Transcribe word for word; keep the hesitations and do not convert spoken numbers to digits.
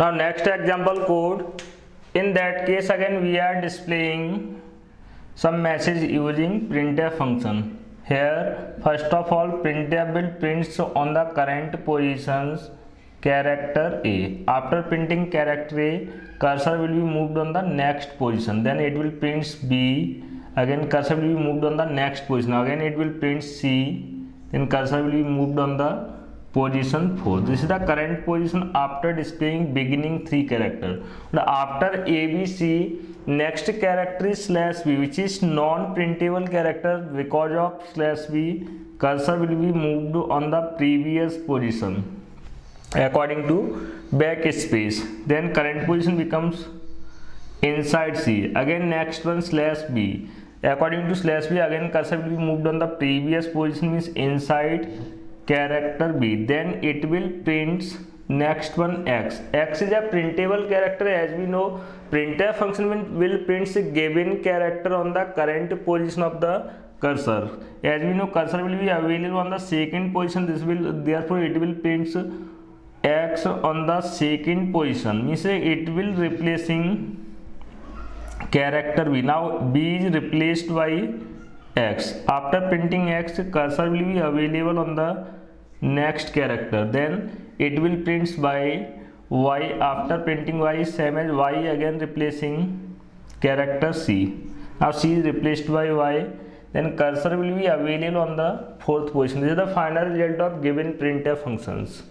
Now next example code. In that case again we are displaying some message using printf function. Here first of all printf will prints on the current positions character A. After printing character A, cursor will be moved on the next position. Then it will print B. Again cursor will be moved on the next position. Again it will print C. Then cursor will be moved on the position four. This is the current position after displaying beginning three characters. Now after A, B, C, next character is slash B, which is non-printable character. Because of slash B, cursor will be moved on the previous position according to backspace. Then current position becomes inside C. Again next one slash B. According to slash B, again cursor will be moved on the previous position, means inside character B. Then it will print next one X. X is a printable character. As we know, printf function will print a given character on the current position of the cursor. As we know, cursor will be available on the second position. This will therefore it will print X on the second position, means it will replacing character B. Now B is replaced by X. After printing X, cursor will be available on the next character. Then it will print by Y. After printing Y, same as Y, again replacing character C. Now C is replaced by Y. Then cursor will be available on the fourth position. This is the final result of given printf functions.